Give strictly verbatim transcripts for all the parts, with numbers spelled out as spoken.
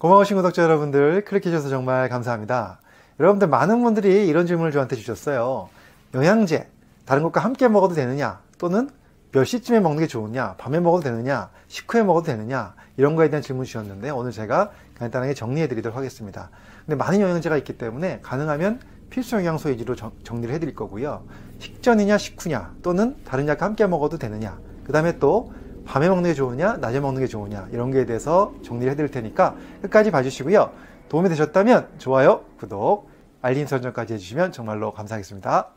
고마우신 구독자 여러분들, 클릭해주셔서 정말 감사합니다. 여러분들 많은 분들이 이런 질문을 저한테 주셨어요. 영양제 다른 것과 함께 먹어도 되느냐, 또는 몇 시쯤에 먹는 게 좋으냐, 밤에 먹어도 되느냐, 식후에 먹어도 되느냐, 이런 거에 대한 질문 주셨는데 오늘 제가 간단하게 정리해 드리도록 하겠습니다. 근데 많은 영양제가 있기 때문에 가능하면 필수 영양소 위주로 정리를 해 드릴 거고요. 식전이냐 식후냐, 또는 다른 약과 함께 먹어도 되느냐, 그 다음에 또 밤에 먹는 게 좋으냐 낮에 먹는 게 좋으냐, 이런 거에 대해서 정리를 해 드릴 테니까 끝까지 봐주시고요. 도움이 되셨다면 좋아요, 구독, 알림 설정까지 해주시면 정말로 감사하겠습니다.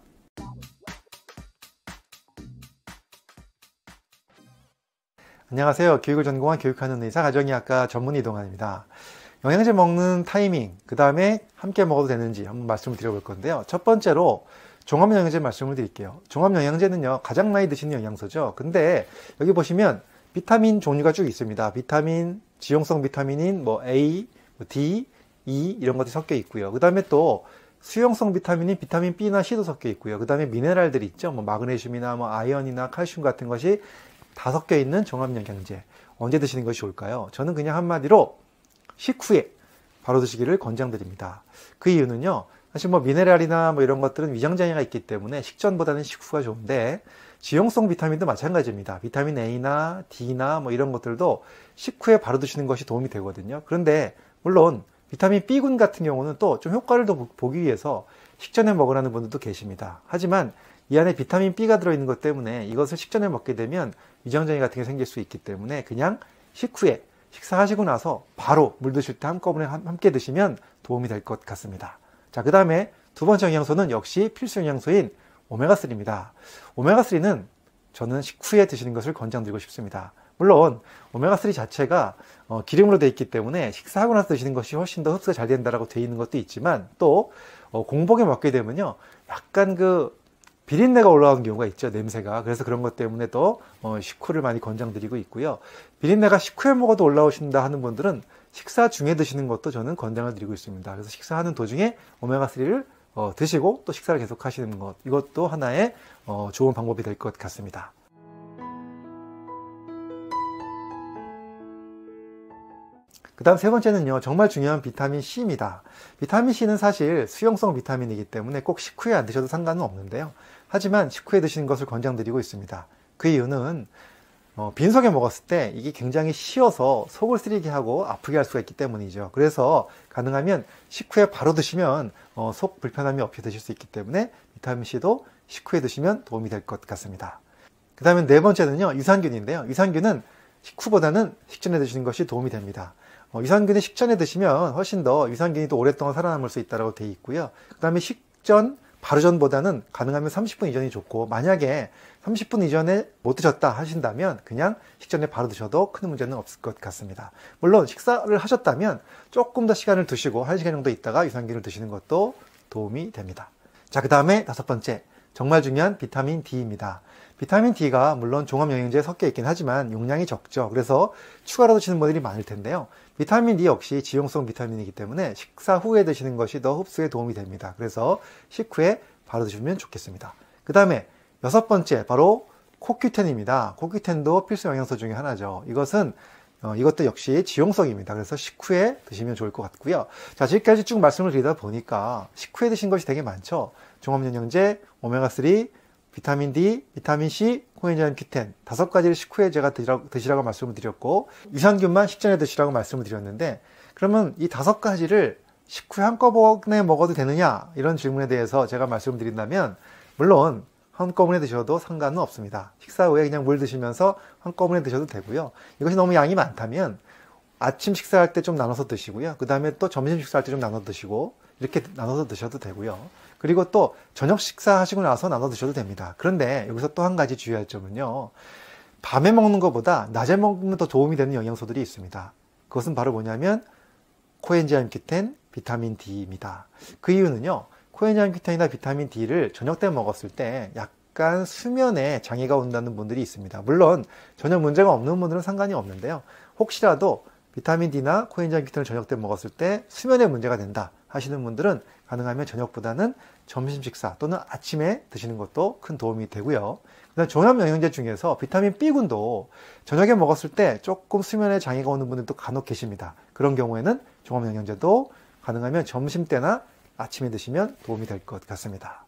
안녕하세요. 교육을 전공한 교육하는 의사, 가정의학과 전문 이동환입니다. 영양제 먹는 타이밍, 그 다음에 함께 먹어도 되는지 한번 말씀을 드려볼 건데요. 첫 번째로 종합영양제 말씀을 드릴게요. 종합영양제는요, 가장 많이 드시는 영양소죠. 근데 여기 보시면 비타민 종류가 쭉 있습니다. 비타민, 지용성 비타민인 뭐 에이, 디, 이 이런 것들이 섞여 있고요. 그 다음에 또 수용성 비타민이 비타민 B나 C도 섞여 있고요. 그 다음에 미네랄들이 있죠. 뭐 마그네슘이나 뭐 아연이나 칼슘 같은 것이 다 섞여 있는 종합영양제, 언제 드시는 것이 좋을까요? 저는 그냥 한마디로 식후에 바로 드시기를 권장드립니다. 그 이유는요, 사실 뭐 미네랄이나 뭐 이런 것들은 위장장애가 있기 때문에 식전보다는 식후가 좋은데, 지용성 비타민도 마찬가지입니다. 비타민 A나 D나 뭐 이런 것들도 식후에 바로 드시는 것이 도움이 되거든요. 그런데 물론 비타민 B군 같은 경우는 또 좀 효과를 더 보기 위해서 식전에 먹으라는 분들도 계십니다. 하지만 이 안에 비타민 B가 들어있는 것 때문에 이것을 식전에 먹게 되면 위장장애 같은 게 생길 수 있기 때문에 그냥 식후에 식사하시고 나서 바로 물 드실 때 한꺼번에 함께 드시면 도움이 될 것 같습니다. 자, 그 다음에 두 번째 영양소는 역시 필수 영양소인 오메가삼입니다. 오메가삼은 저는 식후에 드시는 것을 권장드리고 싶습니다. 물론 오메가삼 자체가 어, 기름으로 되어 있기 때문에 식사하고 나서 드시는 것이 훨씬 더 흡수가 잘 된다라고 되어 있는 것도 있지만, 또 어, 공복에 먹게 되면요, 약간 그 비린내가 올라오는 경우가 있죠, 냄새가. 그래서 그런 것 때문에 또 어, 식후를 많이 권장드리고 있고요. 비린내가 식후에 먹어도 올라오신다 하는 분들은 식사 중에 드시는 것도 저는 권장을 드리고 있습니다. 그래서 식사하는 도중에 오메가삼을 어, 드시고 또 식사를 계속 하시는 것, 이것도 하나의 어, 좋은 방법이 될 것 같습니다. 그 다음 세 번째는요, 정말 중요한 비타민C입니다. 비타민C는 사실 수용성 비타민이기 때문에 꼭 식후에 안 드셔도 상관은 없는데요. 하지만 식후에 드시는 것을 권장드리고 있습니다. 그 이유는 어, 빈속에 먹었을 때 이게 굉장히 쉬어서 속을 쓰리게 하고 아프게 할 수가 있기 때문이죠. 그래서 가능하면 식후에 바로 드시면 어, 속 불편함이 없이 드실 수 있기 때문에 비타민C도 식후에 드시면 도움이 될 것 같습니다. 그 다음에 네 번째는요, 유산균인데요. 유산균은 식후보다는 식전에 드시는 것이 도움이 됩니다. 어, 유산균이 식전에 드시면 훨씬 더 유산균이 또 오랫동안 살아남을 수 있다고 되어 있고요. 그 다음에 식전, 바로 전보다는 가능하면 삼십 분 이전이 좋고, 만약에 삼십 분 이전에 못 드셨다 하신다면 그냥 식전에 바로 드셔도 큰 문제는 없을 것 같습니다. 물론 식사를 하셨다면 조금 더 시간을 두시고 한 시간 정도 있다가 유산균을 드시는 것도 도움이 됩니다. 자, 그 다음에 다섯 번째, 정말 중요한 비타민 D입니다. 비타민 D가 물론 종합영양제에 섞여 있긴 하지만 용량이 적죠. 그래서 추가로 드시는 분들이 많을 텐데요. 비타민 D 역시 지용성 비타민이기 때문에 식사 후에 드시는 것이 더 흡수에 도움이 됩니다. 그래서 식후에 바로 드시면 좋겠습니다. 그 다음에 여섯 번째, 바로 코큐텐입니다. 코큐텐도 필수 영양소 중에 하나죠. 이것은 어, 이것도 역시 지용성입니다. 그래서 식후에 드시면 좋을 것 같고요. 자, 지금까지 쭉 말씀을 드리다 보니까 식후에 드신 것이 되게 많죠. 종합영양제, 오메가삼, 비타민 D, 비타민 C, 코엔자임큐텐 다섯 가지를 식후에 제가 드시라고, 드시라고 말씀을 드렸고, 유산균만 식전에 드시라고 말씀을 드렸는데, 그러면 이 다섯 가지를 식후에 한꺼번에 먹어도 되느냐, 이런 질문에 대해서 제가 말씀을 드린다면 물론 한꺼번에 드셔도 상관은 없습니다. 식사 후에 그냥 물 드시면서 한꺼번에 드셔도 되고요. 이것이 너무 양이 많다면 아침 식사할 때 좀 나눠서 드시고요. 그 다음에 또 점심 식사할 때 좀 나눠 드시고, 이렇게 나눠서 드셔도 되고요. 그리고 또 저녁 식사하시고 나서 나눠 드셔도 됩니다. 그런데 여기서 또 한 가지 주의할 점은요, 밤에 먹는 것보다 낮에 먹으면 더 도움이 되는 영양소들이 있습니다. 그것은 바로 뭐냐면 코엔자임큐텐, 비타민 D입니다. 그 이유는요, 코엔자임큐텐이나 비타민 D를 저녁 때 먹었을 때 약간 수면에 장애가 온다는 분들이 있습니다. 물론 전혀 문제가 없는 분들은 상관이 없는데요, 혹시라도 비타민 D나 코엔자임큐텐을 저녁 때 먹었을 때 수면에 문제가 된다 하시는 분들은 가능하면 저녁보다는 점심 식사 또는 아침에 드시는 것도 큰 도움이 되고요. 그다음 전염 영양제 중에서 비타민 B군도 저녁에 먹었을 때 조금 수면에 장애가 오는 분들도 간혹 계십니다. 그런 경우에는 종합 영양제도 가능하면 점심때나 아침에 드시면 도움이 될 것 같습니다.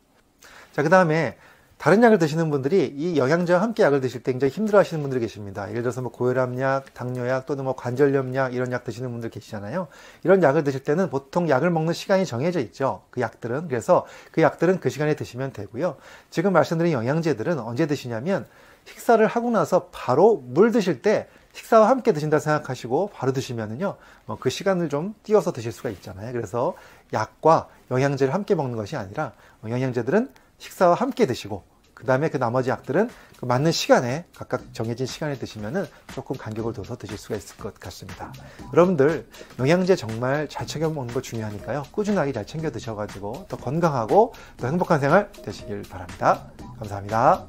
자, 그 다음에 다른 약을 드시는 분들이 이 영양제와 함께 약을 드실 때 굉장히 힘들어 하시는 분들이 계십니다. 예를 들어서 뭐 고혈압약, 당뇨약 또는 뭐 관절염약 이런 약 드시는 분들 계시잖아요. 이런 약을 드실 때는 보통 약을 먹는 시간이 정해져 있죠. 그 약들은. 그래서 그 약들은 그 시간에 드시면 되고요. 지금 말씀드린 영양제들은 언제 드시냐면 식사를 하고 나서 바로 물 드실 때 식사와 함께 드신다 생각하시고 바로 드시면은요, 뭐 그 시간을 좀 띄워서 드실 수가 있잖아요. 그래서 약과 영양제를 함께 먹는 것이 아니라 영양제들은 식사와 함께 드시고 그 다음에 그 나머지 약들은 그 맞는 시간에 각각 정해진 시간에 드시면은 조금 간격을 둬서 드실 수가 있을 것 같습니다. 여러분들 영양제 정말 잘 챙겨 먹는 거 중요하니까요. 꾸준하게 잘 챙겨 드셔가지고 더 건강하고 더 행복한 생활 되시길 바랍니다. 감사합니다.